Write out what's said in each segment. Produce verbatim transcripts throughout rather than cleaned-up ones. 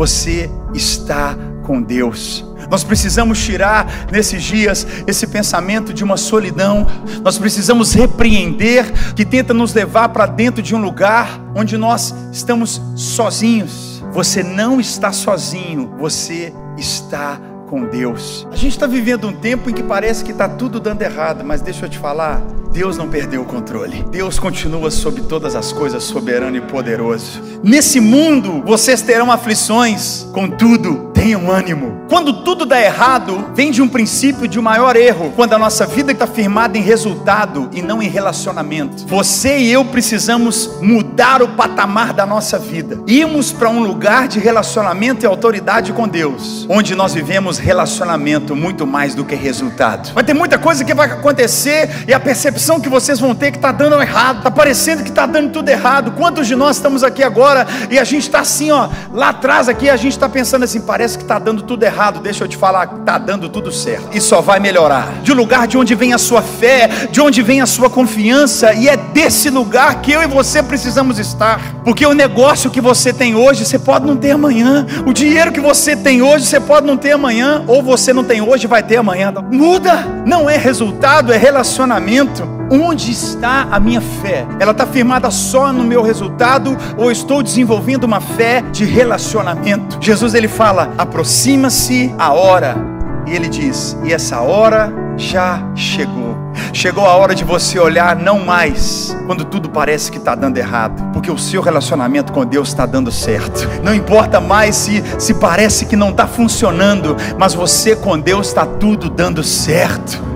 você está com Deus. Nós precisamos tirar nesses dias esse pensamento de uma solidão. Nós precisamos repreender que tenta nos levar para dentro de um lugar onde nós estamos sozinhos. Você não está sozinho, você está com Deus. A gente está vivendo um tempo em que parece que está tudo dando errado, mas deixa eu te falar, Deus não perdeu o controle. Deus continua sobre todas as coisas, soberano e poderoso. Nesse mundo, vocês terão aflições, contudo, tenham ânimo. Quando tudo dá errado, vem de um princípio de um maior erro, quando a nossa vida está firmada em resultado e não em relacionamento. Você e eu precisamos mudar o patamar da nossa vida. Irmos para um lugar de relacionamento e autoridade com Deus, onde nós vivemos relacionamento muito mais do que resultado. Vai ter muita coisa que vai acontecer e a percepção que vocês vão ter que está dando errado, está parecendo que está dando tudo errado. Quantos de nós estamos aqui agora e a gente está assim, ó, lá atrás aqui a gente está pensando assim, parece que está dando tudo errado. Deixa eu te falar, está dando tudo certo e só vai melhorar. De lugar de onde vem a sua fé, de onde vem a sua confiança, e é desse lugar que eu e você precisamos estar, porque o negócio que você tem hoje você pode não ter amanhã, o dinheiro que você tem hoje você pode não ter amanhã, ou você não tem hoje, vai ter amanhã. Muda, não é resultado, é relacionamento. Onde está a minha fé? Ela está firmada só no meu resultado ou estou desenvolvendo uma fé de relacionamento? Jesus, ele fala, aproxima-se a hora, e ele diz, e essa hora já chegou. Chegou a hora de você olhar não mais quando tudo parece que está dando errado, porque o seu relacionamento com Deus está dando certo. Não importa mais se, se parece que não está funcionando, mas você com Deus está tudo dando certo.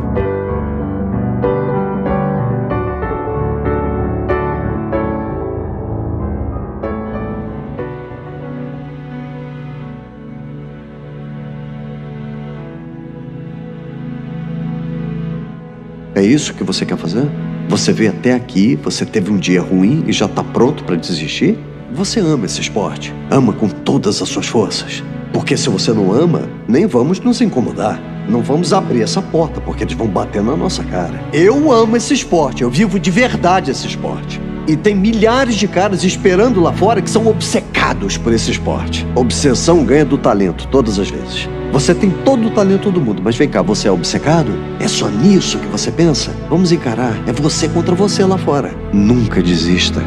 É isso que você quer fazer? Você veio até aqui, você teve um dia ruim e já está pronto para desistir? Você ama esse esporte, ama com todas as suas forças. Porque se você não ama, nem vamos nos incomodar. Não vamos abrir essa porta, porque eles vão bater na nossa cara. Eu amo esse esporte, eu vivo de verdade esse esporte. E tem milhares de caras esperando lá fora que são obcecados por esse esporte. Obsessão ganha do talento, todas as vezes. Você tem todo o talento do mundo, mas vem cá, você é obcecado? É só nisso que você pensa? Vamos encarar, é você contra você lá fora. Nunca desista.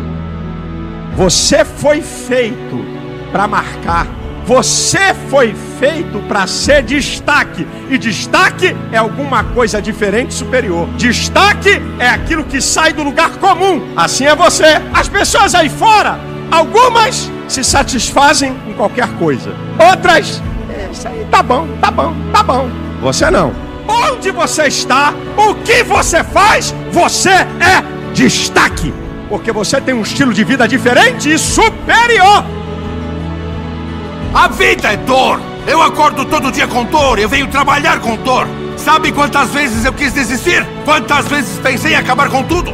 Você foi feito para marcar. Você foi feito para ser destaque. E destaque é alguma coisa diferente, superior. Destaque é aquilo que sai do lugar comum. Assim é você. As pessoas aí fora, algumas se satisfazem com qualquer coisa. Outras... isso aí, tá bom, tá bom, tá bom. Você não. Onde você está, o que você faz, você é destaque. Porque você tem um estilo de vida diferente e superior. A vida é dor. Eu acordo todo dia com dor, eu venho trabalhar com dor. Sabe quantas vezes eu quis desistir? Quantas vezes pensei em acabar com tudo?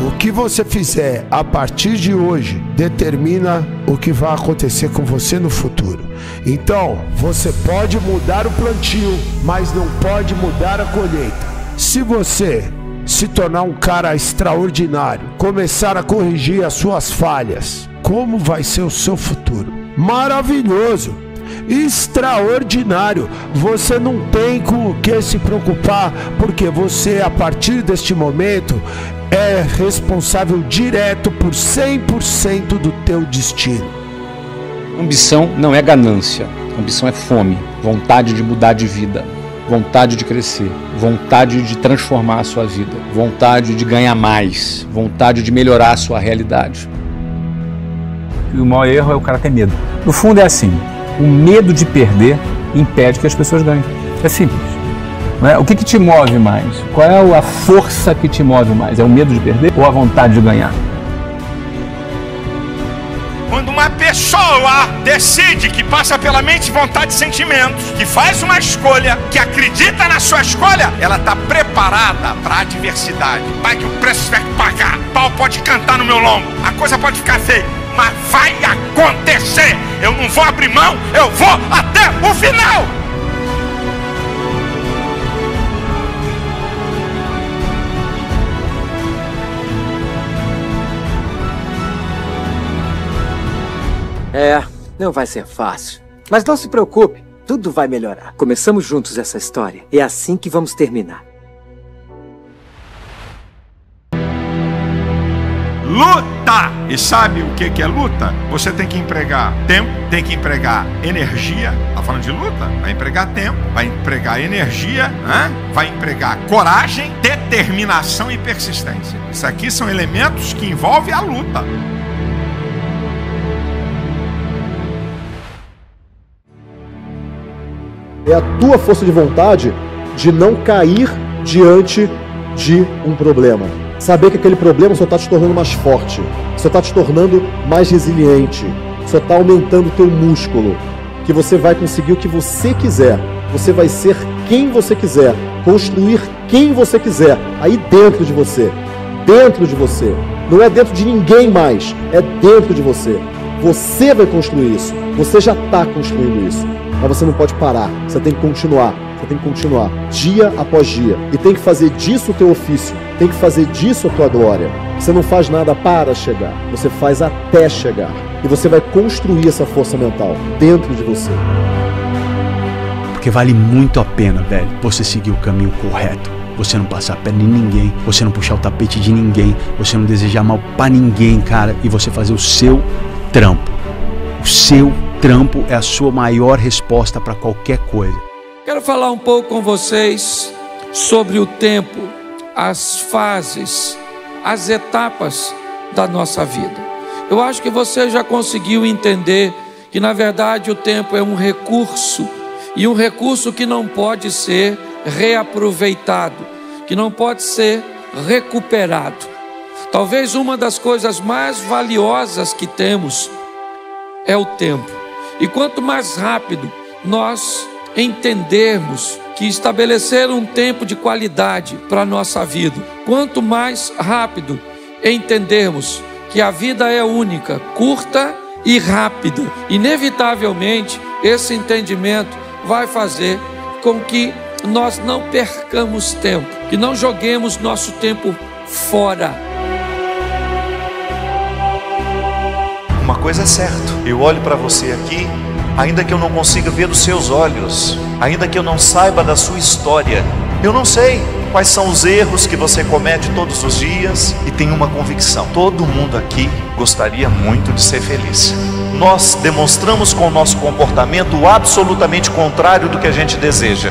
O que você fizer a partir de hoje determina o que vai acontecer com você no futuro. Então, você pode mudar o plantio, mas não pode mudar a colheita. Se você se tornar um cara extraordinário, começar a corrigir as suas falhas, como vai ser o seu futuro? Maravilhoso! Extraordinário. Você não tem com o que se preocupar, porque você a partir deste momento é responsável direto por cem por cento do teu destino. Ambição não é ganância, ambição é fome, vontade de mudar de vida, vontade de crescer, vontade de transformar a sua vida, vontade de ganhar mais, vontade de melhorar a sua realidade. E o maior erro é o cara ter medo. No fundo é assim, o medo de perder impede que as pessoas ganhem. É simples. Não é? O que, que te move mais? Qual é a força que te move mais? É o medo de perder ou a vontade de ganhar? Quando uma pessoa decide que passa pela mente vontade e sentimentos, que faz uma escolha, que acredita na sua escolha, ela está preparada para a adversidade. Vai que o preço vai pagar, o pau pode cantar no meu lombo, a coisa pode ficar feia, mas vai acontecer. Eu não vou abrir mão, eu vou até o final. É, não vai ser fácil. Mas não se preocupe, tudo vai melhorar. Começamos juntos essa história. É assim que vamos terminar. Luta! E sabe o que é luta? Você tem que empregar tempo, tem que empregar energia. Tá falando de luta? Vai empregar tempo, vai empregar energia, né? Vai empregar coragem, determinação e persistência. Isso aqui são elementos que envolvem a luta. É a tua força de vontade de não cair diante de um problema. Saber que aquele problema só está te tornando mais forte, só está te tornando mais resiliente, só está aumentando o teu músculo, que você vai conseguir o que você quiser, você vai ser quem você quiser, construir quem você quiser, aí dentro de você, dentro de você, não é dentro de ninguém mais, é dentro de você. Você vai construir isso, você já está construindo isso, mas você não pode parar, você tem que continuar. Tem que continuar dia após dia e tem que fazer disso o teu ofício, tem que fazer disso a tua glória. Você não faz nada para chegar, você faz até chegar e você vai construir essa força mental dentro de você. Porque vale muito a pena, velho, você seguir o caminho correto, você não passar a perna em ninguém, você não puxar o tapete de ninguém, você não desejar mal pra ninguém, cara, e você fazer o seu trampo. O seu trampo é a sua maior resposta para qualquer coisa. Quero falar um pouco com vocês sobre o tempo, as fases, as etapas da nossa vida. Eu acho que você já conseguiu entender que, na verdade, o tempo é um recurso, e um recurso que não pode ser reaproveitado, que não pode ser recuperado. Talvez uma das coisas mais valiosas que temos é o tempo. E quanto mais rápido nós entendermos que estabelecer um tempo de qualidade para a nossa vida, quanto mais rápido entendermos que a vida é única, curta e rápida, inevitavelmente esse entendimento vai fazer com que nós não percamos tempo, que não joguemos nosso tempo fora. Uma coisa é certa, eu olho para você aqui, ainda que eu não consiga ver os seus olhos, ainda que eu não saiba da sua história, eu não sei quais são os erros que você comete todos os dias, e tenho uma convicção, todo mundo aqui gostaria muito de ser feliz. Nós demonstramos com o nosso comportamento absolutamente contrário do que a gente deseja.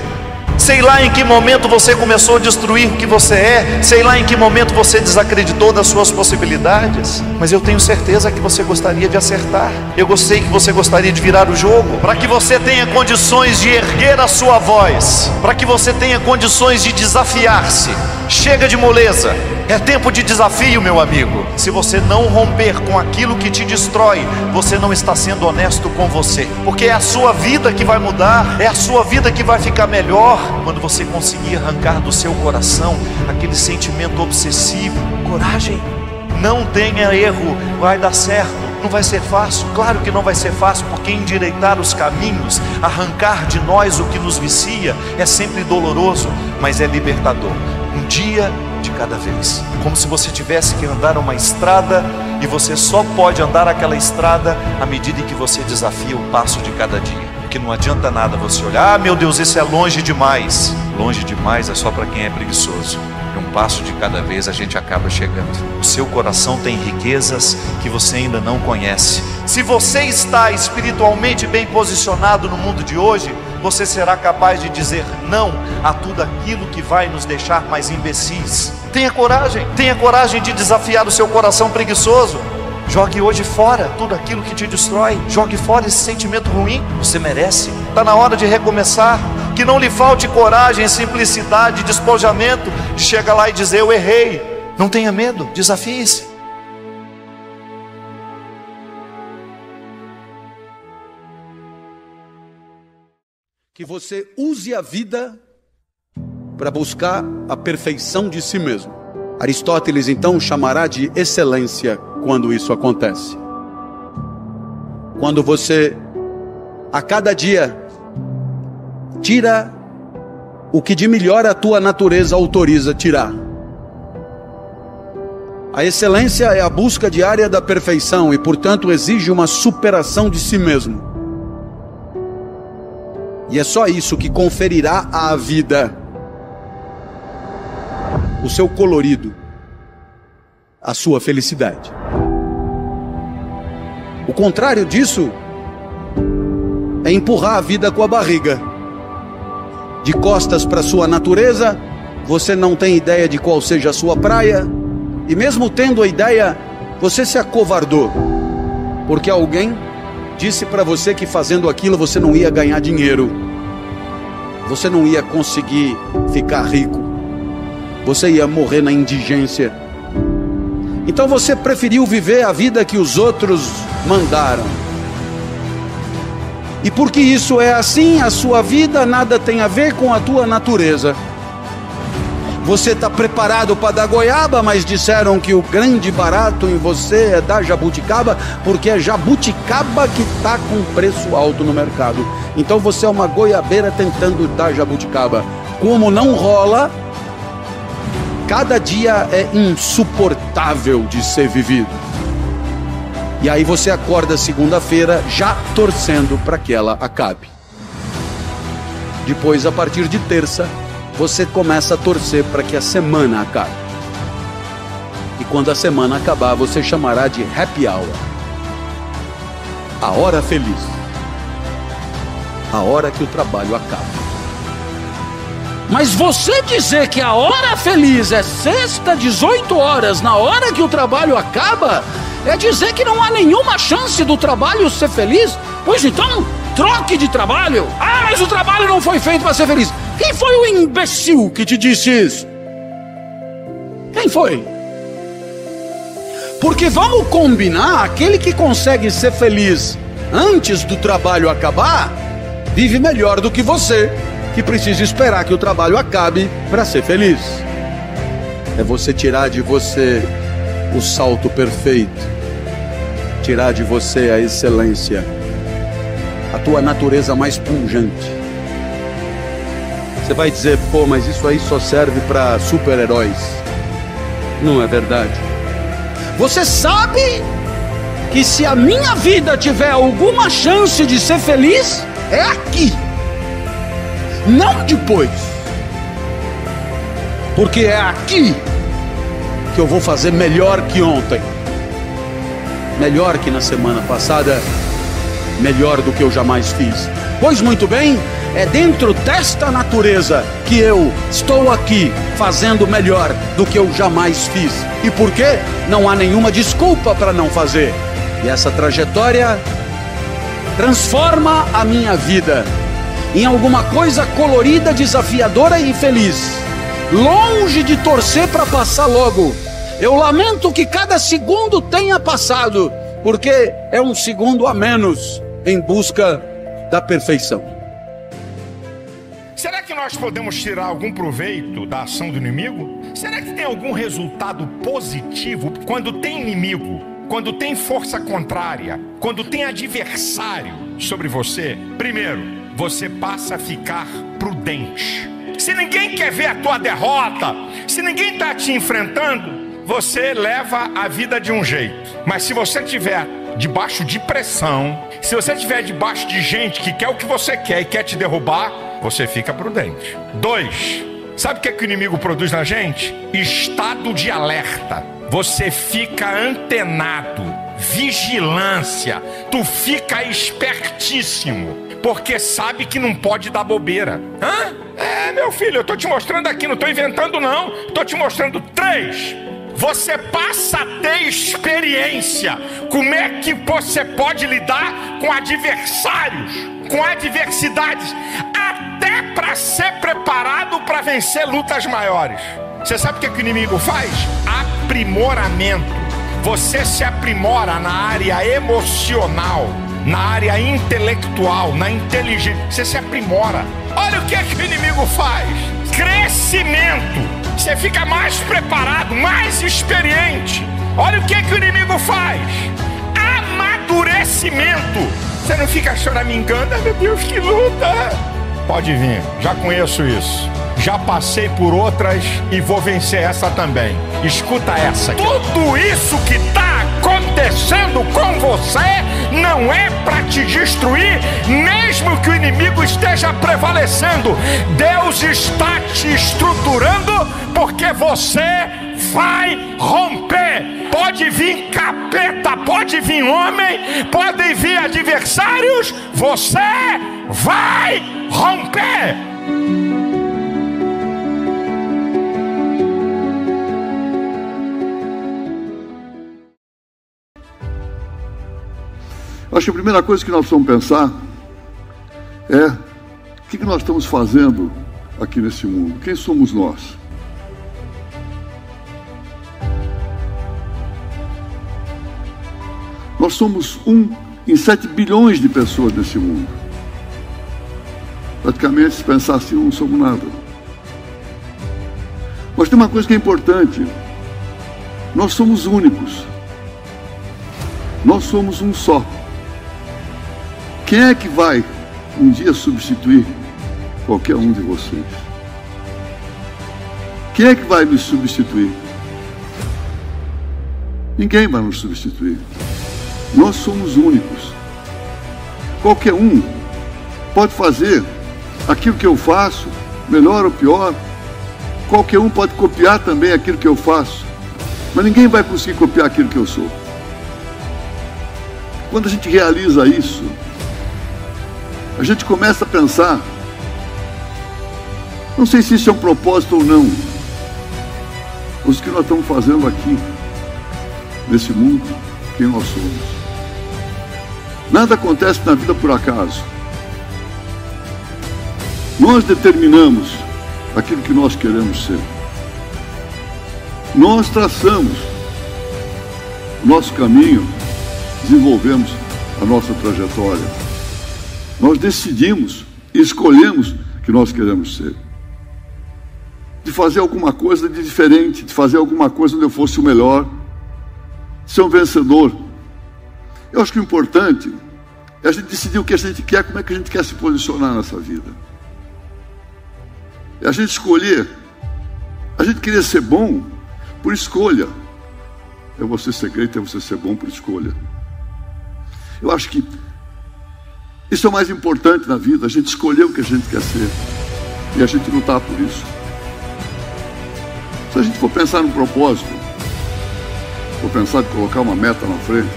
Sei lá em que momento você começou a destruir o que você é, sei lá em que momento você desacreditou das suas possibilidades, mas eu tenho certeza que você gostaria de acertar. Eu sei que você gostaria de virar o jogo, para que você tenha condições de erguer a sua voz, para que você tenha condições de desafiar-se. Chega de moleza, é tempo de desafio, meu amigo. Se você não romper com aquilo que te destrói, você não está sendo honesto com você, porque é a sua vida que vai mudar, é a sua vida que vai ficar melhor quando você conseguir arrancar do seu coração aquele sentimento obsessivo. Coragem, não tenha erro, vai dar certo. Não vai ser fácil, claro que não vai ser fácil, porque endireitar os caminhos, arrancar de nós o que nos vicia, é sempre doloroso, mas é libertador. Um dia de cada vez. Como se você tivesse que andar uma estrada, e você só pode andar aquela estrada à medida em que você desafia o passo de cada dia. Porque não adianta nada você olhar, ah, meu Deus, isso é longe demais. Longe demais é só para quem é preguiçoso. Um passo de cada vez a gente acaba chegando. O seu coração tem riquezas que você ainda não conhece. Se você está espiritualmente bem posicionado no mundo de hoje, você será capaz de dizer não a tudo aquilo que vai nos deixar mais imbecis. Tenha coragem, tenha coragem de desafiar o seu coração preguiçoso. Jogue hoje fora tudo aquilo que te destrói. Jogue fora esse sentimento ruim. Você merece. Está na hora de recomeçar. Que não lhe falte coragem, simplicidade, despojamento de chegar lá e dizer eu errei. Não tenha medo, desafie-se. Que você use a vida para buscar a perfeição de si mesmo. Aristóteles então chamará de excelência quando isso acontece. Quando você, a cada dia, tira o que de melhor a tua natureza autoriza tirar. A excelência é a busca diária da perfeição e, portanto, exige uma superação de si mesmo. E é só isso que conferirá à vida o seu colorido, a sua felicidade. O contrário disso é empurrar a vida com a barriga. De costas para sua natureza, você não tem ideia de qual seja a sua praia, e mesmo tendo a ideia, você se acovardou, porque alguém disse para você que fazendo aquilo você não ia ganhar dinheiro, você não ia conseguir ficar rico, você ia morrer na indigência. Então você preferiu viver a vida que os outros mandaram. E porque isso é assim, a sua vida nada tem a ver com a tua natureza. Você está preparado para dar goiaba, mas disseram que o grande barato em você é dar jabuticaba, porque é jabuticaba que está com preço alto no mercado. Então você é uma goiabeira tentando dar jabuticaba. Como não rola, cada dia é insuportável de ser vivido. E aí você acorda segunda-feira já torcendo para que ela acabe. Depois, a partir de terça, você começa a torcer para que a semana acabe. E quando a semana acabar, você chamará de happy hour. A hora feliz. A hora que o trabalho acaba. Mas você dizer que a hora feliz é sexta, dezoito horas, na hora que o trabalho acaba, é dizer que não há nenhuma chance do trabalho ser feliz? Pois então, troque de trabalho. Ah, mas o trabalho não foi feito para ser feliz. Quem foi o imbecil que te disse isso? Quem foi? Porque vamos combinar, aquele que consegue ser feliz antes do trabalho acabar, vive melhor do que você, que precisa esperar que o trabalho acabe para ser feliz. É você tirar de você o salto perfeito, tirar de você a excelência, a tua natureza mais pungente. Você vai dizer, pô, mas isso aí só serve para super-heróis. Não é verdade. Você sabe que se a minha vida tiver alguma chance de ser feliz, é aqui. Não depois. Porque é aqui que eu vou fazer melhor que ontem. Melhor que na semana passada. Melhor do que eu jamais fiz. Pois muito bem, é dentro desta natureza que eu estou aqui fazendo melhor do que eu jamais fiz. E por quê? Não há nenhuma desculpa para não fazer. E essa trajetória transforma a minha vida em alguma coisa colorida, desafiadora e feliz. Longe de torcer para passar logo. Eu lamento que cada segundo tenha passado, porque é um segundo a menos em busca da perfeição. Será que nós podemos tirar algum proveito da ação do inimigo? Será que tem algum resultado positivo quando tem inimigo, quando tem força contrária, quando tem adversário sobre você? Primeiro, você passa a ficar prudente. Se ninguém quer ver a tua derrota, se ninguém está te enfrentando, você leva a vida de um jeito. Mas se você tiver debaixo de pressão, se você estiver debaixo de gente que quer o que você quer e quer te derrubar, você fica prudente. Dois, sabe o que é que o inimigo produz na gente? Estado de alerta. Você fica antenado, vigilância, tu fica espertíssimo, porque sabe que não pode dar bobeira. Hã? É, meu filho, eu tô te mostrando aqui, não tô inventando não, tô te mostrando. Três, você passa a ter experiência. Como é que você pode lidar com adversários, com adversidades, até para ser preparado para vencer lutas maiores. Você sabe o que é que o inimigo faz? Aprimoramento. Você se aprimora na área emocional, na área intelectual, na inteligência. Você se aprimora. Olha o que é que o inimigo faz. Crescimento. Você fica mais preparado, mais experiente. Olha o que que o inimigo faz. Amadurecimento. Você não fica choramingando, ah, meu Deus, que luta. Pode vir, já conheço isso. já passei por outras e vou vencer essa também. Escuta essa aqui. Tudo isso que tá acontecendo com você não é para te destruir, mesmo que o inimigo esteja prevalecendo. Deus está te estruturando porque você vai romper. Pode vir capeta, pode vir homem, podem vir adversários, você vai romper. Acho que a primeira coisa que nós precisamos pensar é o que nós estamos fazendo aqui nesse mundo, quem somos nós? Nós somos um em sete bilhões de pessoas desse mundo. Praticamente, se pensar assim, não somos nada. Mas tem uma coisa que é importante. Nós somos únicos. Nós somos um só. Quem é que vai um dia substituir qualquer um de vocês? Quem é que vai nos substituir? Ninguém vai nos substituir. Nós somos únicos. Qualquer um pode fazer aquilo que eu faço, melhor ou pior. Qualquer um pode copiar também aquilo que eu faço. Mas ninguém vai conseguir copiar aquilo que eu sou. Quando a gente realiza isso, a gente começa a pensar, não sei se isso é um propósito ou não, mas o que nós estamos fazendo aqui, nesse mundo, quem nós somos. Nada acontece na vida por acaso. Nós determinamos aquilo que nós queremos ser. Nós traçamos nosso caminho, desenvolvemos a nossa trajetória. Nós decidimos, escolhemos o que nós queremos ser. De fazer alguma coisa de diferente, de fazer alguma coisa onde eu fosse o melhor, ser um vencedor. Eu acho que o importante é a gente decidir o que a gente quer, como é que a gente quer se posicionar nessa vida. É a gente escolher. A gente queria ser bom por escolha. É você ser great, é você ser bom por escolha. Eu acho que isso é o mais importante na vida, a gente escolher o que a gente quer ser e a gente lutar por isso. Se a gente for pensar num propósito, vou pensar em colocar uma meta na frente.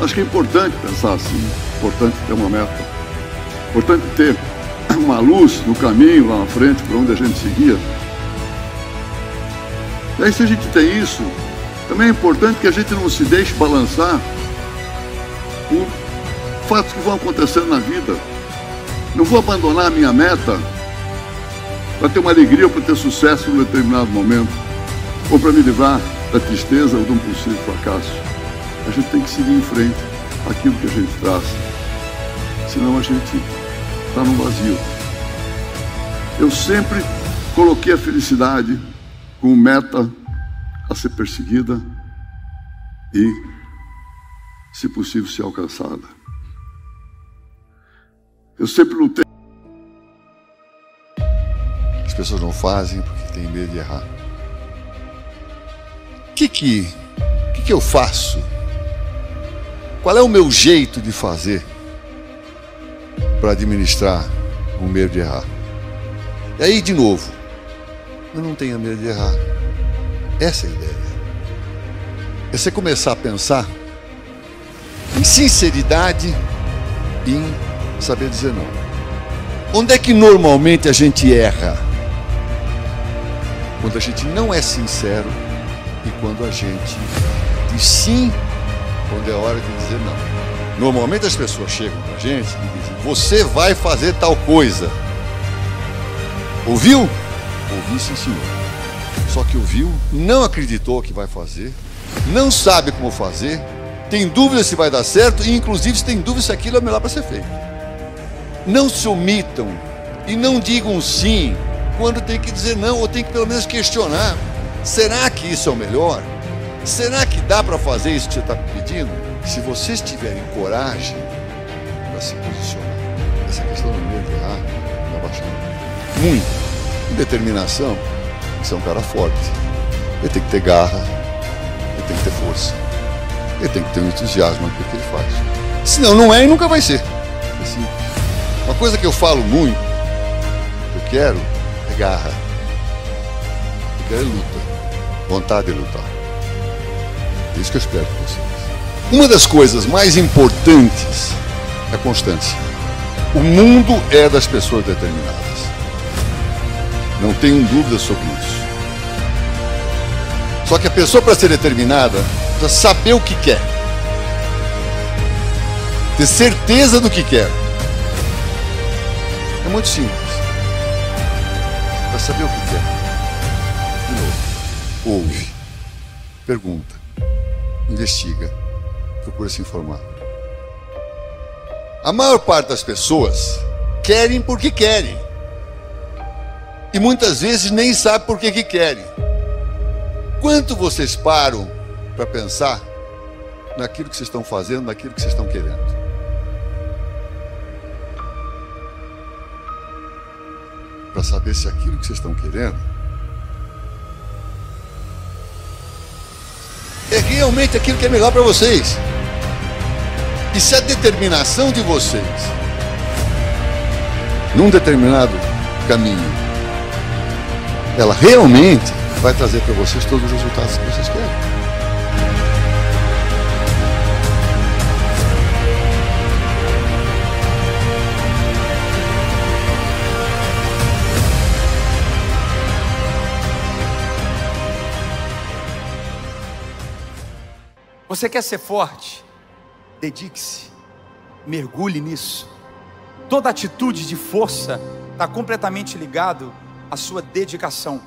Acho que é importante pensar assim, importante ter uma meta, importante ter uma luz no caminho lá na frente para onde a gente seguia. E aí, se a gente tem isso, também é importante que a gente não se deixe balançar por fatos que vão acontecendo na vida. Não vou abandonar a minha meta para ter uma alegria ou para ter sucesso em um determinado momento, ou para me livrar da tristeza ou de um possível fracasso. A gente tem que seguir em frente aquilo que a gente traça, senão a gente está num vazio. Eu sempre coloquei a felicidade como meta a ser perseguida e, se possível, ser alcançada. Eu sempre lutei. As pessoas não fazem porque têm medo de errar. O que, que, que, que eu faço? Qual é o meu jeito de fazer para administrar o medo de errar? E aí, de novo, eu não tenho medo de errar. Essa é a ideia. É você começar a pensar em sinceridade e em saber dizer não. Onde é que normalmente a gente erra? Quando a gente não é sincero. E quando a gente diz sim, quando é hora de dizer não. Normalmente as pessoas chegam pra gente e dizem, você vai fazer tal coisa. Ouviu? Ouvi, sim senhor. Só que ouviu, não acreditou que vai fazer, não sabe como fazer, tem dúvida se vai dar certo e inclusive se tem dúvida se aquilo é melhor para ser feito. Não se omitam e não digam sim quando tem que dizer não ou tem que pelo menos questionar. Será que isso é o melhor? Será que dá para fazer isso que você está pedindo? Se vocês tiverem coragem para se posicionar, essa questão do medo de errar, não abaixar. muito. Determinação, você é um cara forte. Ele tem que ter garra, ele tem que ter força. Ele tem que ter um entusiasmo naquilo que ele faz. Senão não é e nunca vai ser. Assim, uma coisa que eu falo muito, que eu quero, é garra. Eu quero é luta, vontade de lutar. É isso que eu espero de vocês. Uma das coisas mais importantes é a constância. O mundo é das pessoas determinadas. Não tenho dúvida sobre isso. Só que a pessoa, para ser determinada, precisa saber o que quer. Ter certeza do que quer. É muito simples. Para saber o que quer. De novo. Ouve. Pergunta. Investiga. Procura se informar. A maior parte das pessoas querem porque querem. E muitas vezes nem sabem por que que querem. Quanto vocês param para pensar naquilo que vocês estão fazendo, naquilo que vocês estão querendo? Para saber se aquilo que vocês estão querendo é realmente aquilo que é melhor para vocês. E se a determinação de vocês, num determinado caminho, ela realmente vai trazer para vocês todos os resultados que vocês querem. Você quer ser forte? Dedique-se, mergulhe nisso. Toda atitude de força está completamente ligado à sua dedicação.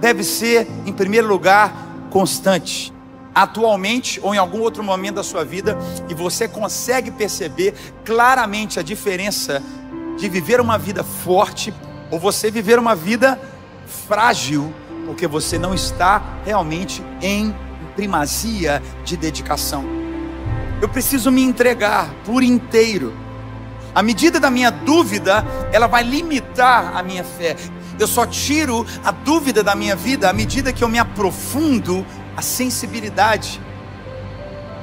Deve ser, em primeiro lugar, constante. Atualmente ou em algum outro momento da sua vida, e você consegue perceber claramente a diferença de viver uma vida forte ou você viver uma vida frágil, porque você não está realmente em primazia de dedicação. Eu preciso me entregar por inteiro. A medida da minha dúvida, ela vai limitar a minha fé. Eu só tiro a dúvida da minha vida à medida que eu me aprofundo a sensibilidade.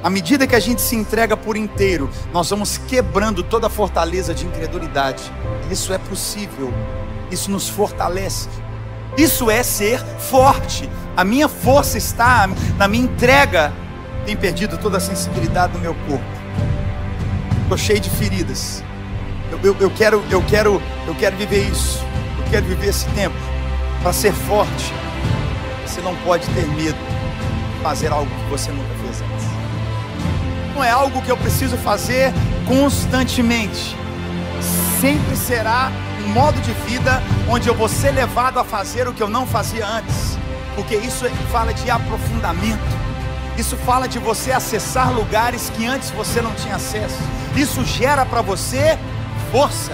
À medida que a gente se entrega por inteiro, nós vamos quebrando toda a fortaleza de incredulidade. Isso é possível. Isso nos fortalece. Isso é ser forte. A minha força está na minha entrega. Tenho perdido toda a sensibilidade do meu corpo. Estou cheio de feridas. Eu, eu, eu, quero, eu, quero, eu quero viver isso. Eu quero viver esse tempo. Para ser forte, você não pode ter medo de fazer algo que você nunca fez antes. Não é algo que eu preciso fazer constantemente. Sempre será um modo de vida onde eu vou ser levado a fazer o que eu não fazia antes. Porque isso fala de aprofundamento. Isso fala de você acessar lugares que antes você não tinha acesso. Isso gera para você força.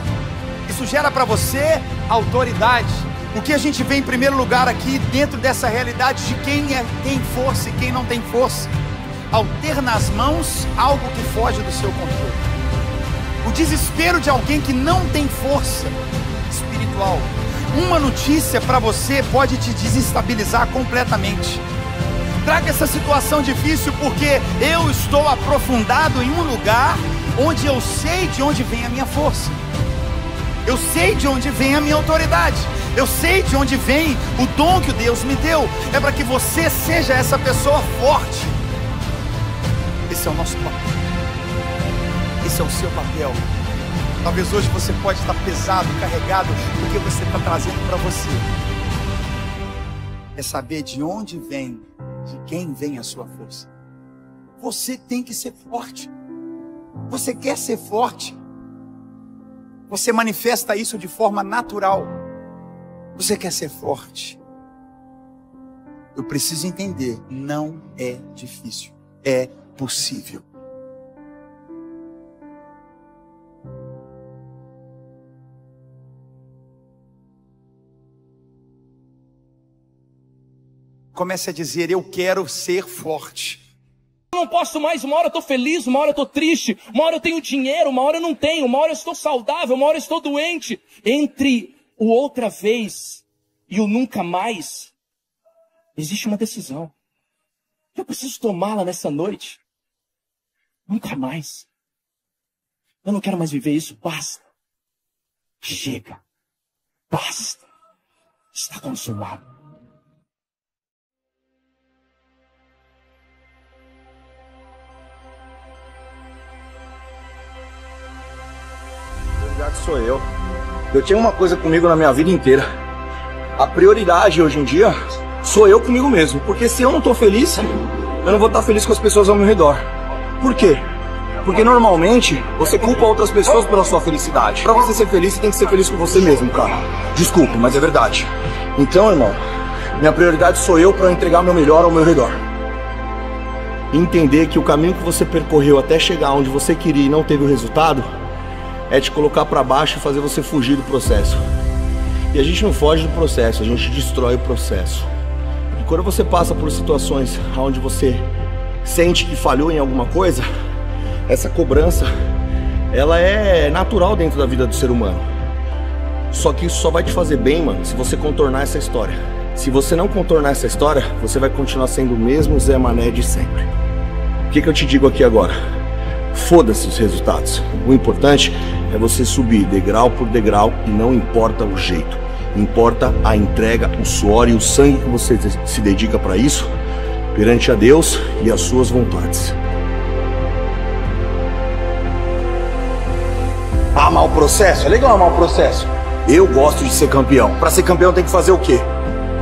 Isso gera para você autoridade. O que a gente vê em primeiro lugar aqui dentro dessa realidade de quem é, tem força e quem não tem força. Ao ter nas mãos algo que foge do seu controle. O desespero de alguém que não tem força espiritual. Uma notícia para você pode te desestabilizar completamente. Traga essa situação difícil porque eu estou aprofundado em um lugar onde eu sei de onde vem a minha força. Eu sei de onde vem a minha autoridade. Eu sei de onde vem o dom que Deus me deu. É para que você seja essa pessoa forte. Esse é o nosso papel. Esse é o seu papel. Talvez hoje você pode estar pesado, carregado, porque você está trazendo para você. É saber de onde vem, de quem vem a sua força. Você tem que ser forte. Você quer ser forte. Você manifesta isso de forma natural. Você quer ser forte. Eu preciso entender, não é difícil, é possível. Comece a dizer, eu quero ser forte. Eu não posso mais, uma hora eu estou feliz, uma hora eu estou triste, uma hora eu tenho dinheiro, uma hora eu não tenho, uma hora eu estou saudável, uma hora eu estou doente. Entre o outra vez e o nunca mais, existe uma decisão. Eu preciso tomá-la nessa noite. Nunca mais. Eu não quero mais viver isso. Basta. Chega. Basta. Está consumado. Prioridade sou eu. Eu tinha uma coisa comigo na minha vida inteira. A prioridade hoje em dia sou eu comigo mesmo. Porque se eu não tô feliz, eu não vou estar feliz com as pessoas ao meu redor. Por quê? Porque normalmente você culpa outras pessoas pela sua felicidade. Pra você ser feliz, você tem que ser feliz com você mesmo, cara. Desculpe, mas é verdade. Então, irmão, minha prioridade sou eu pra eu entregar meu melhor ao meu redor. Entender que o caminho que você percorreu até chegar onde você queria e não teve o resultado é te colocar pra baixo e fazer você fugir do processo. E a gente não foge do processo, a gente destrói o processo. E quando você passa por situações onde você sente que falhou em alguma coisa, essa cobrança, ela é natural dentro da vida do ser humano. Só que isso só vai te fazer bem, mano, se você contornar essa história. Se você não contornar essa história, você vai continuar sendo o mesmo Zé Mané de sempre. O que que eu te digo aqui agora? Foda-se os resultados. O importante é você subir degrau por degrau e não importa o jeito. Importa a entrega, o suor e o sangue que você se dedica para isso perante a Deus e as suas vontades. Amar o processo? É legal amar o processo. Eu gosto de ser campeão. Para ser campeão tem que fazer o quê?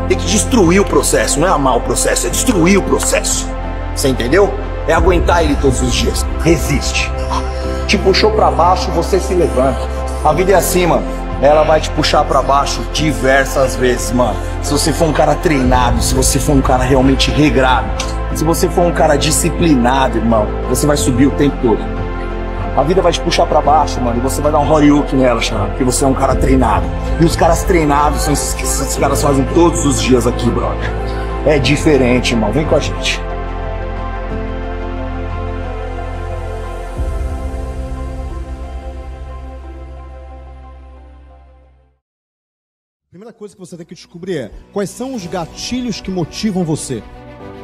Tem que destruir o processo. Não é amar o processo, é destruir o processo. Você entendeu? É aguentar ele todos os dias. Resiste. Te puxou para baixo, você se levanta. A vida é assim, mano. Ela vai te puxar para baixo diversas vezes, mano. Se você for um cara treinado, se você for um cara realmente regrado, se você for um cara disciplinado, irmão, você vai subir o tempo todo. A vida vai te puxar pra baixo, mano, e você vai dar um Horyuki nela, chama, porque você é um cara treinado. E os caras treinados são esses que esses caras fazem todos os dias aqui, brother. É diferente, irmão. Vem com a gente. A primeira coisa que você tem que descobrir é quais são os gatilhos que motivam você.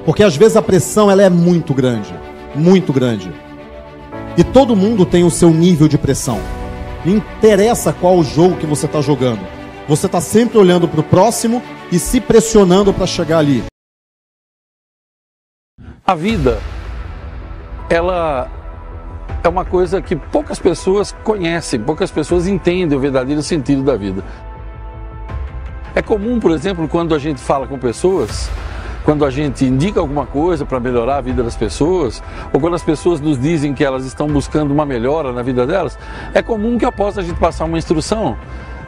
Porque às vezes a pressão ela é muito grande, muito grande. E todo mundo tem o seu nível de pressão. Não interessa qual o jogo que você está jogando. Você está sempre olhando para o próximo e se pressionando para chegar ali. A vida, ela é uma coisa que poucas pessoas conhecem, poucas pessoas entendem o verdadeiro sentido da vida. É comum, por exemplo, quando a gente fala com pessoas, quando a gente indica alguma coisa para melhorar a vida das pessoas, ou quando as pessoas nos dizem que elas estão buscando uma melhora na vida delas, é comum que após a gente passar uma instrução,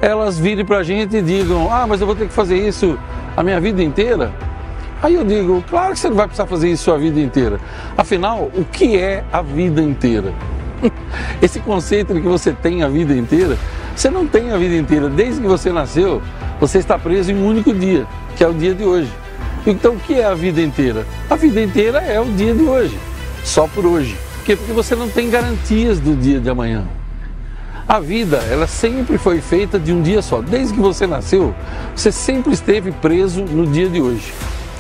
elas virem para a gente e digam, ah, mas eu vou ter que fazer isso a minha vida inteira? Aí eu digo, claro que você não vai precisar fazer isso a vida inteira. Afinal, o que é a vida inteira? Esse conceito de que você tem a vida inteira, você não tem a vida inteira. Desde que você nasceu, você está preso em um único dia, que é o dia de hoje. Então, o que é a vida inteira? A vida inteira é o dia de hoje, só por hoje. Por quê? Porque você não tem garantias do dia de amanhã. A vida, ela sempre foi feita de um dia só. Desde que você nasceu, você sempre esteve preso no dia de hoje.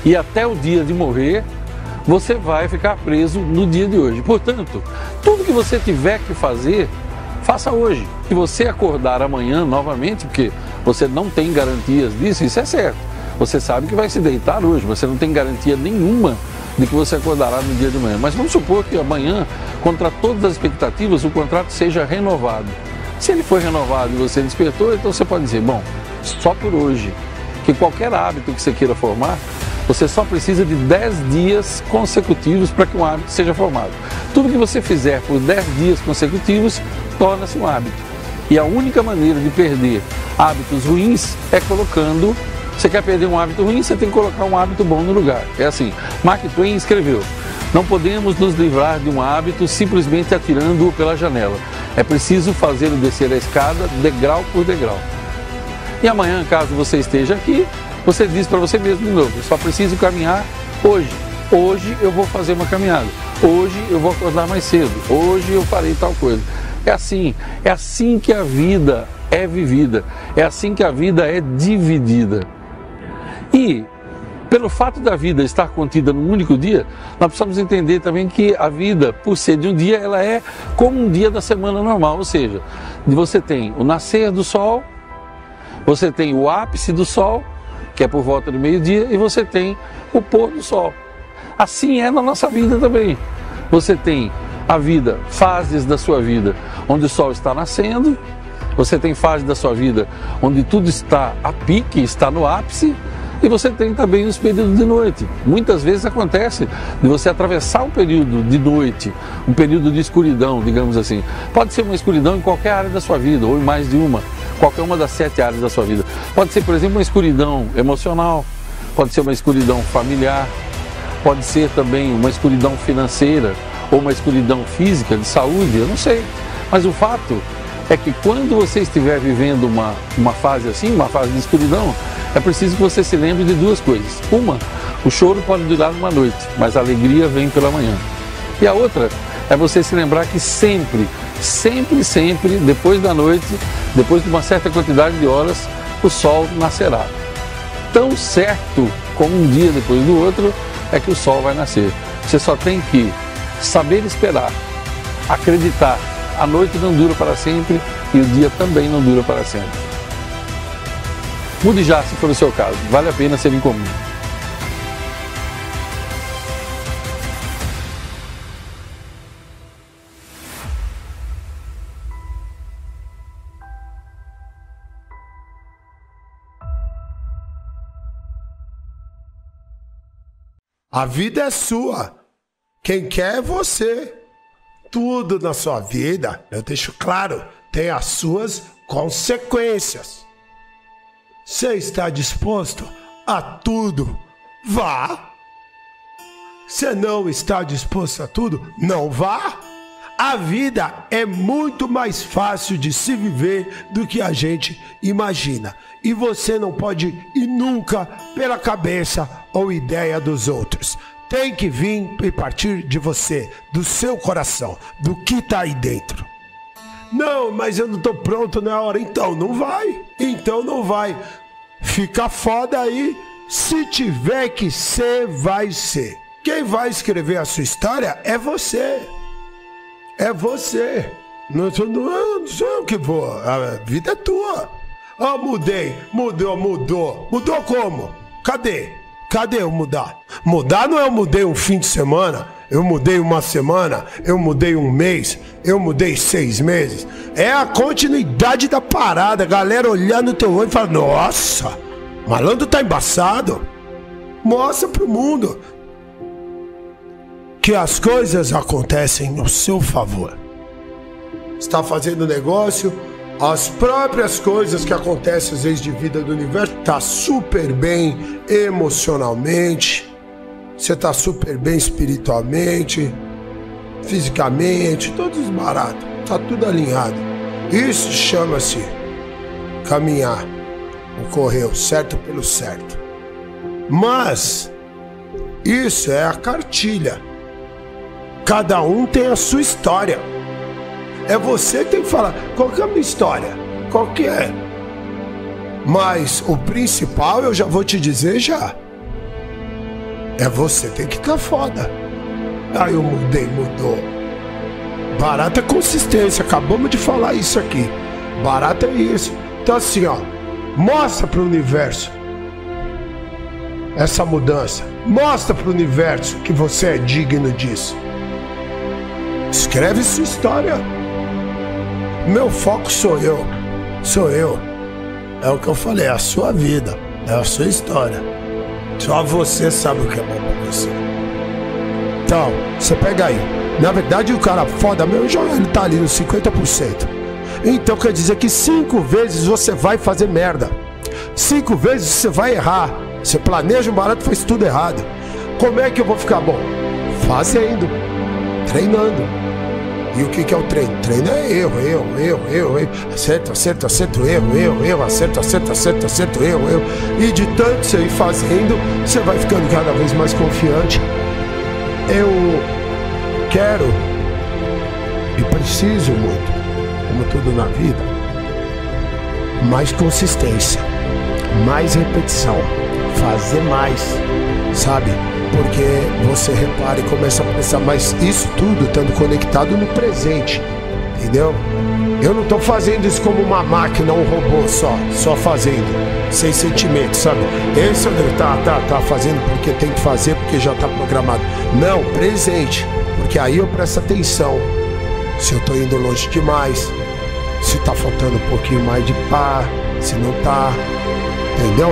E até o dia de morrer, você vai ficar preso no dia de hoje. Portanto, tudo que você tiver que fazer, faça hoje. Se você acordar amanhã novamente, porque você não tem garantias disso, isso é certo. Você sabe que vai se deitar hoje, você não tem garantia nenhuma de que você acordará no dia de amanhã. Mas vamos supor que amanhã, contra todas as expectativas, o contrato seja renovado. Se ele foi renovado e você despertou, então você pode dizer, bom, só por hoje, que qualquer hábito que você queira formar, você só precisa de dez dias consecutivos para que um hábito seja formado. Tudo que você fizer por dez dias consecutivos torna-se um hábito. E a única maneira de perder hábitos ruins é colocando... Você quer perder um hábito ruim, você tem que colocar um hábito bom no lugar. É assim, Mark Twain escreveu, não podemos nos livrar de um hábito simplesmente atirando-o pela janela. É preciso fazê-lo descer a escada degrau por degrau. E amanhã, caso você esteja aqui, você diz para você mesmo de novo, eu só preciso caminhar hoje. Hoje eu vou fazer uma caminhada. Hoje eu vou acordar mais cedo. Hoje eu farei tal coisa. É assim, é assim que a vida é vivida. É assim que a vida é dividida. E, pelo fato da vida estar contida num único dia, nós precisamos entender também que a vida, por ser de um dia, ela é como um dia da semana normal. Ou seja, você tem o nascer do sol, você tem o ápice do sol, que é por volta do meio-dia, e você tem o pôr do sol. Assim é na nossa vida também. Você tem a vida, fases da sua vida, onde o sol está nascendo, você tem fase da sua vida onde tudo está a pique, está no ápice, e você tem também os períodos de noite. Muitas vezes acontece de você atravessar um período de noite, um período de escuridão, digamos assim. Pode ser uma escuridão em qualquer área da sua vida, ou em mais de uma, qualquer uma das sete áreas da sua vida. Pode ser, por exemplo, uma escuridão emocional, pode ser uma escuridão familiar, pode ser também uma escuridão financeira, ou uma escuridão física, de saúde, eu não sei. Mas o fato é que quando você estiver vivendo uma, uma fase assim, uma fase de escuridão, é preciso que você se lembre de duas coisas. Uma, o choro pode durar uma noite, mas a alegria vem pela manhã. E a outra é você se lembrar que sempre, sempre, sempre, depois da noite, depois de uma certa quantidade de horas, o sol nascerá. Tão certo como um dia depois do outro é que o sol vai nascer. Você só tem que saber esperar, acreditar. A noite não dura para sempre e o dia também não dura para sempre. Mude já se for o seu caso, vale a pena ser incomum. A vida é sua, quem quer é você. Tudo na sua vida, eu deixo claro, tem as suas consequências. Você está disposto a tudo? Vá! Você não está disposto a tudo? Não vá! A vida é muito mais fácil de se viver do que a gente imagina. E você não pode ir nunca pela cabeça ou ideia dos outros. Tem que vir e partir de você, do seu coração, do que está aí dentro. Não, mas eu não estou pronto na hora. Então não vai. Então não vai. Fica foda aí. Se tiver que ser, vai ser. Quem vai escrever a sua história é você. É você. Não, não, não sou eu que vou. A vida é tua. Ah, oh, mudei. Mudou, mudou. Mudou como? Cadê? Cadê eu mudar? Mudar não é eu mudei um fim de semana, eu mudei uma semana, eu mudei um mês, eu mudei seis meses. É a continuidade da parada, a galera olhando o teu olho e falando, nossa, malandro tá embaçado. Mostra pro mundo que as coisas acontecem no seu favor. Está fazendo negócio, as próprias coisas que acontecem às vezes de vida do universo, tá super bem emocionalmente, você tá super bem espiritualmente, fisicamente, todos os baratos, tá tudo alinhado. Isso chama-se caminhar, correr o certo pelo certo. Mas isso é a cartilha. Cada um tem a sua história. É você que tem que falar, qual que é a minha história? Qual que é? Mas o principal, eu já vou te dizer já. É você tem que ficar foda. Aí eu mudei, mudou. Barata é consistência, acabamos de falar isso aqui. Barata é isso. Então assim, ó, mostra pro universo essa mudança. Mostra pro universo que você é digno disso. Escreve sua história. Meu foco sou eu. Sou eu. É o que eu falei, é a sua vida. É a sua história. Só você sabe o que é bom pra você. Então, você pega aí. Na verdade, o cara foda meu, ele tá ali nos cinquenta por cento. Então quer dizer que cinco vezes você vai fazer merda. Cinco vezes você vai errar. Você planeja um barato, faz tudo errado. Como é que eu vou ficar bom? Fazendo. Treinando. E o que, que é o treino? Treino é erro, erro, erro, erro, erro. Acerto, acerto, acerto, erro, erro, erro. Acerto, acerto, acerto, acerto, erro, erro. E de tanto você ir fazendo, você vai ficando cada vez mais confiante. Eu quero e preciso muito, como tudo na vida, mais consistência, mais repetição, fazer mais, sabe? Porque você repara e começa a pensar, mas isso tudo estando conectado no presente, entendeu? Eu não estou fazendo isso como uma máquina, um robô só, só fazendo, sem sentimentos, sabe? Esse André tá, tá, tá fazendo porque tem que fazer, porque já está programado. Não, presente, porque aí eu presto atenção. Se eu estou indo longe demais, se está faltando um pouquinho mais de pá, se não tá, entendeu?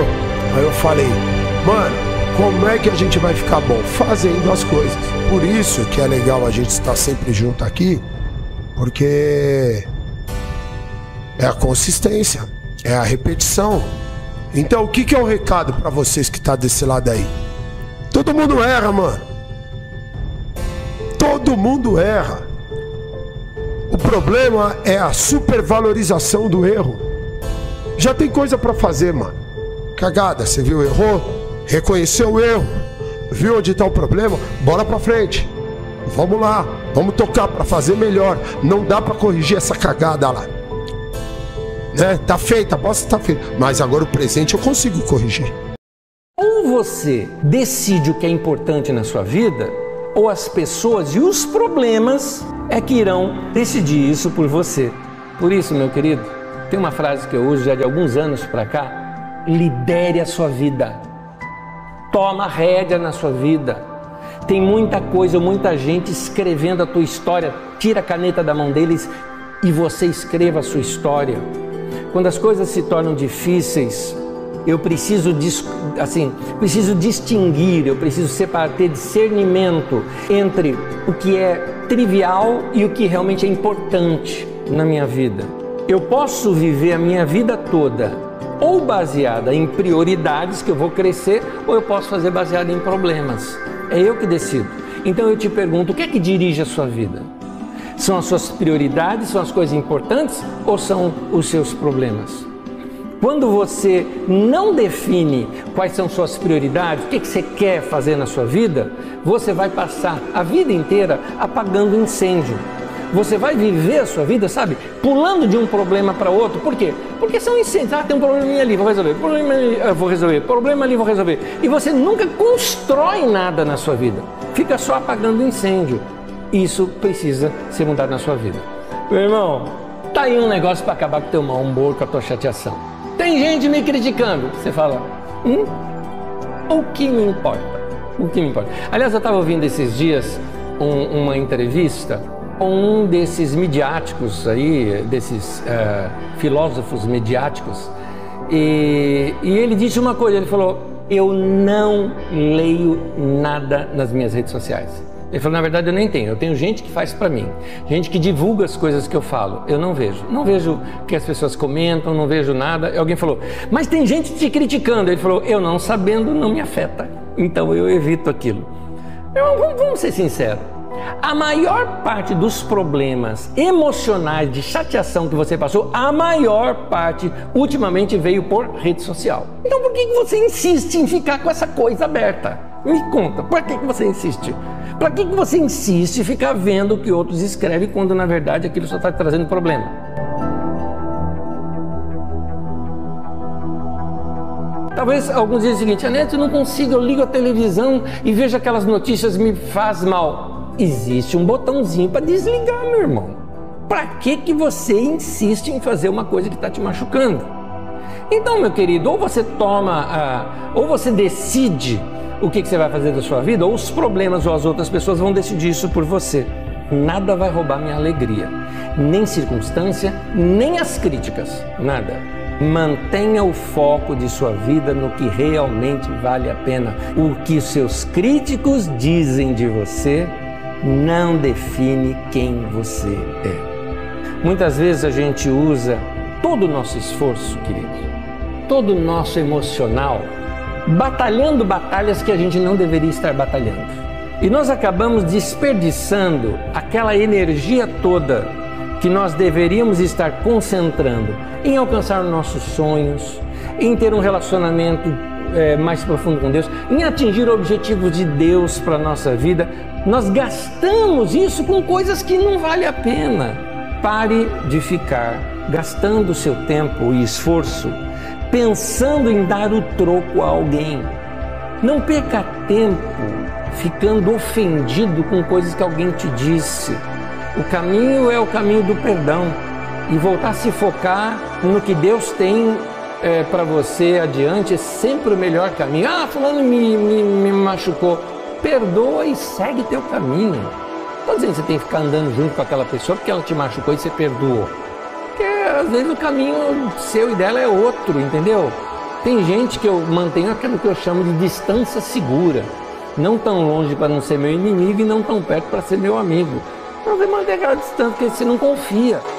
Aí eu falei, mano, como é que a gente vai ficar bom? Fazendo as coisas. Por isso que é legal a gente estar sempre junto aqui, porque é a consistência, é a repetição. Então o que que é o recado para vocês que tá desse lado aí? Todo mundo erra, mano. Todo mundo erra. O problema é a supervalorização do erro. Já tem coisa para fazer, mano. Cagada, você viu, errou, reconheceu o erro, viu onde tá o problema, bora para frente. Vamos lá, vamos tocar para fazer melhor. Não dá para corrigir essa cagada lá, né? Tá feita, a bosta tá feita, mas agora o presente eu consigo corrigir. Ou você decide o que é importante na sua vida, ou as pessoas e os problemas é que irão decidir isso por você. Por isso, meu querido, tem uma frase que eu uso já de alguns anos para cá: lidere a sua vida, toma rédea na sua vida. Tem muita coisa, muita gente escrevendo a tua história. Tira a caneta da mão deles e você escreva a sua história. Quando as coisas se tornam difíceis, eu preciso, assim, preciso distinguir, eu preciso separar, ter discernimento entre o que é trivial e o que realmente é importante na minha vida. Eu posso viver a minha vida toda ou baseada em prioridades que eu vou crescer, ou eu posso fazer baseada em problemas. É eu que decido. Então eu te pergunto, o que é que dirige a sua vida? São as suas prioridades, são as coisas importantes, ou são os seus problemas? Quando você não define quais são suas prioridades, o que é que você quer fazer na sua vida, você vai passar a vida inteira apagando incêndio. Você vai viver a sua vida, sabe, pulando de um problema para outro. Por quê? Porque são incêndios. Ah, tem um probleminha ali, vou resolver. Problema ali, eu vou resolver. Problema ali, vou resolver. E você nunca constrói nada na sua vida. Fica só apagando incêndio. Isso precisa ser mudado na sua vida. Meu irmão, tá aí um negócio para acabar com o teu mau humor, com a tua chateação. Tem gente me criticando. Você fala, hum, o que me importa? O que me importa? Aliás, eu estava ouvindo esses dias um, uma entrevista com um desses midiáticos aí, desses uh, filósofos midiáticos, e, e ele disse uma coisa, ele falou, eu não leio nada nas minhas redes sociais. Ele falou, na verdade eu nem tenho, eu tenho gente que faz pra mim, gente que divulga as coisas que eu falo, eu não vejo, não vejo o que as pessoas comentam, não vejo nada. E alguém falou, mas tem gente te criticando. Ele falou, eu não sabendo, não me afeta, então eu evito aquilo. Eu, vamos, vamos ser sinceros. A maior parte dos problemas emocionais de chateação que você passou, a maior parte ultimamente veio por rede social. Então por que você insiste em ficar com essa coisa aberta? Me conta, por que você insiste? Para que você insiste em ficar vendo o que outros escrevem quando na verdade aquilo só está trazendo problema? Talvez alguns dizem o seguinte, Anete, eu não consigo, eu ligo a televisão e vejo aquelas notícias, me faz mal. Existe um botãozinho para desligar, meu irmão. Para que que você insiste em fazer uma coisa que está te machucando? Então, meu querido, ou você toma, ah, ou você decide o que que você vai fazer da sua vida, ou os problemas ou as outras pessoas vão decidir isso por você. Nada vai roubar minha alegria, nem circunstância, nem as críticas, nada. Mantenha o foco de sua vida no que realmente vale a pena. O que seus críticos dizem de você não define quem você é. Muitas vezes a gente usa todo o nosso esforço, querido, todo o nosso emocional, batalhando batalhas que a gente não deveria estar batalhando. E nós acabamos desperdiçando aquela energia toda que nós deveríamos estar concentrando em alcançar nossos sonhos, em ter um relacionamento É, mais profundo com Deus, em atingir objetivos de Deus para a nossa vida. Nós gastamos isso com coisas que não vale a pena. Pare de ficar gastando seu tempo e esforço pensando em dar o troco a alguém. Não perca tempo ficando ofendido com coisas que alguém te disse. O caminho é o caminho do perdão e voltar a se focar no que Deus tem é, para você adiante é sempre o melhor caminho. Ah, fulano me, me, me machucou. Perdoa e segue teu caminho. Estou dizendo que você tem que ficar andando junto com aquela pessoa porque ela te machucou e você perdoou. Porque às vezes o caminho seu e dela é outro, entendeu? Tem gente que eu mantenho aquilo que eu chamo de distância segura. Não tão longe para não ser meu inimigo e não tão perto para ser meu amigo. Mas você mantém aquela distância porque você não confia.